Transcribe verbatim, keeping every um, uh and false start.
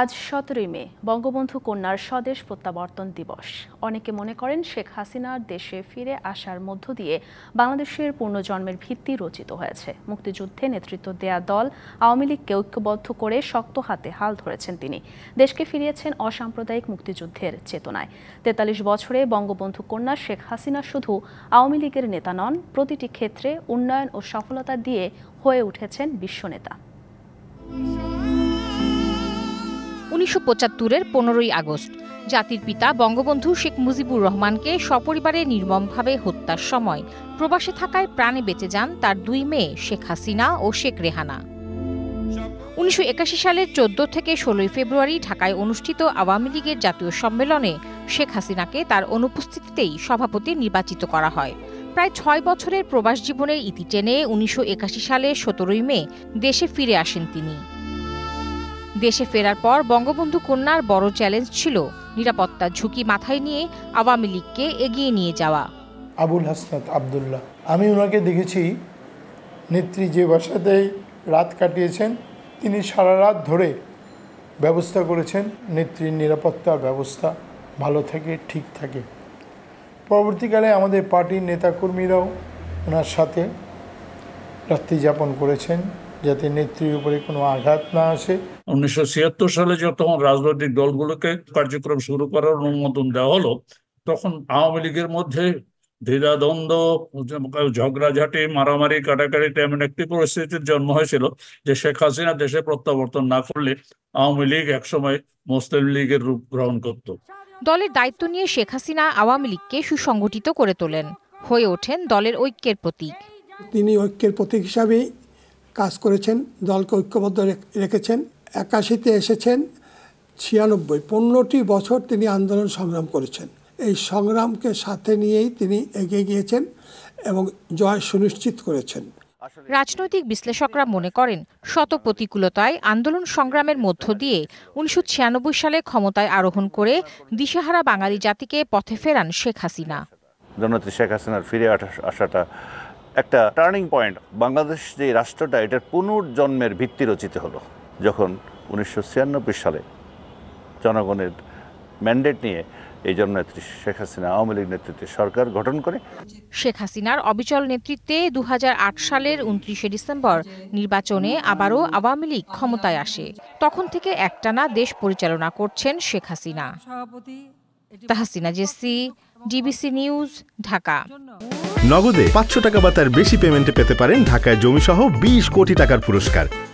আজ সতেরোই মে বঙ্গবন্ধু কন্যার স্বদেশ প্রত্যাবর্তন দিবস। অনেকে মনে করেন শেখ হাসিনার দেশে ফিরে আসার মধ্য দিয়ে বাংলাদেশের পুনর্জন্মের ভিত্তি রচিত হয়েছে। মুক্তিযুদ্ধে নেতৃত্ব দেয়া দল আওয়ামী লীগকে ঐক্যবদ্ধ করে শক্ত হাতে হাল ধরেছেন তিনি। দেশকে ফিরিয়েছেন অসাম্প্রদায়িক মুক্তিযুদ্ধের চেতনায়। তেতাল্লিশ বছরে বঙ্গবন্ধু কন্যা শেখ হাসিনা শুধু আওয়ামী লীগের নেতা নন, প্রতিটি ক্ষেত্রে উন্নয়ন ও সফলতা দিয়ে হয়ে উঠেছেন বিশ্বনেতা। উনিশশো পঁচাত্তরের পনেরোই আগস্ট জাতির পিতা বঙ্গবন্ধু শেখ মুজিবুর রহমানকে সপরিবারে নির্মমভাবে হত্যার সময় প্রবাসে থাকায় প্রাণে বেঁচে যান তার দুই মেয়ে শেখ হাসিনা ও শেখ রেহানা। উনিশশো একাশি সালের চোদ্দ থেকে ষোলোই ফেব্রুয়ারি ঢাকায় অনুষ্ঠিত আওয়ামী লীগের জাতীয় সম্মেলনে শেখ হাসিনাকে তার অনুপস্থিতিতেই সভাপতি নির্বাচিত করা হয়। প্রায় ছয় বছরের প্রবাস জীবনের ইতি টেনে উনিশশো একাশি সালে সতেরোই মে দেশে ফিরে আসেন তিনি। দেশে ফেরার পর বঙ্গবন্ধু কন্যার বড় চ্যালেঞ্জ ছিল নিরাপত্তার ঝুঁকি মাথায় নিয়ে আওয়ামী লীগকে এগিয়ে নিয়ে যাওয়া। আবুল হাসনাত আব্দুল্লাহ, আমি ওনাকে দেখেছি নেত্রী যে বাসাতেই রাত কাটিয়েছেন, তিনি সারা রাত ধরে ব্যবস্থা করেছেন নেত্রীর নিরাপত্তার ব্যবস্থা ভালো থাকে, ঠিক থাকে। পরবর্তীকালে আমাদের পার্টির নেতাকর্মীরাও ওনার সাথে রাত্রি যাপন করেছেন যাতে নেত্রীর উপরে কোনো আঘাত না আসে। উনিশশো ছিয়াত্তর সালে যখন রাজনৈতিক দলগুলোকে কার্যক্রম শুরু করার অনুমোদন দেওয়া হলো, তখন আওয়ামী লীগের মধ্যে দ্বিধাদ্বন্দ্ব, ঝগড়াঝাটি, মারামারি, কাটাকাটিতে এমন একটি পরিস্থিতির জন্ম হয়েছিল যে শেখ হাসিনা দেশে প্রত্যাবর্তন না করলে আওয়ামী লীগ একসময় মুসলিম লীগের রূপ গ্রহণ করত। দলের দায়িত্ব নিয়ে শেখ হাসিনা আওয়ামী লীগকে সুসংগঠিত করে তোলেন, হয়ে ওঠেন দলের ঐক্যের প্রতীক। তিনি ঐক্যের প্রতীক হিসাবে কাজ করেছেন, দলকে ঐক্যবদ্ধ রেখেছেন। একাশিতে এসেছেন, ছিয়ানব্বই, পনেরোটি বছর তিনি আন্দোলন সংগ্রাম করেছেন। এই সংগ্রামকে সাথে নিয়েই তিনি এগিয়ে গিয়েছেন এবং জয় সুনিশ্চিত করেছেন। রাজনৈতিক বিশ্লেষকরা মনে করেন শত প্রতিকূলতায় আন্দোলন সংগ্রামের মধ্য দিয়ে উনিশশো ছিয়ানব্বই সালে ক্ষমতায় আরোহণ করে দিশাহারা বাঙালি জাতিকে পথে ফেরান শেখ হাসিনা। জননেত্রী শেখ হাসিনার ফিরে আসাটা একটা টার্নিং পয়েন্ট। বাংলাদেশ যে রাষ্ট্রটা, এটার পুনর্জন্মের ভিত্তি রচিত হলো যখন উনিশশো ছিয়ানব্বই সালে জনগণের ম্যান্ডেট নিয়ে এই জননেত্রী শেখ হাসিনা আওয়ামী লীগ নেতৃত্বে সরকার গঠন করে। শেখ হাসিনার অবিচল নেতৃত্বে দু হাজার আট সালের উনত্রিশে ডিসেম্বর নির্বাচনে আবারও আওয়ামী লীগ ক্ষমতায় আসে। তখন থেকে একটানা দেশ পরিচালনা করছেন শেখ হাসিনা। তাহসিনা জেসি, ডিবিসি নিউজ, ঢাকা। নগদে পাঁচশো টাকা বা তার বেশি পেমেন্টে পেতে পারেন ঢাকায় জমি সহ বিশ কোটি টাকার পুরস্কার।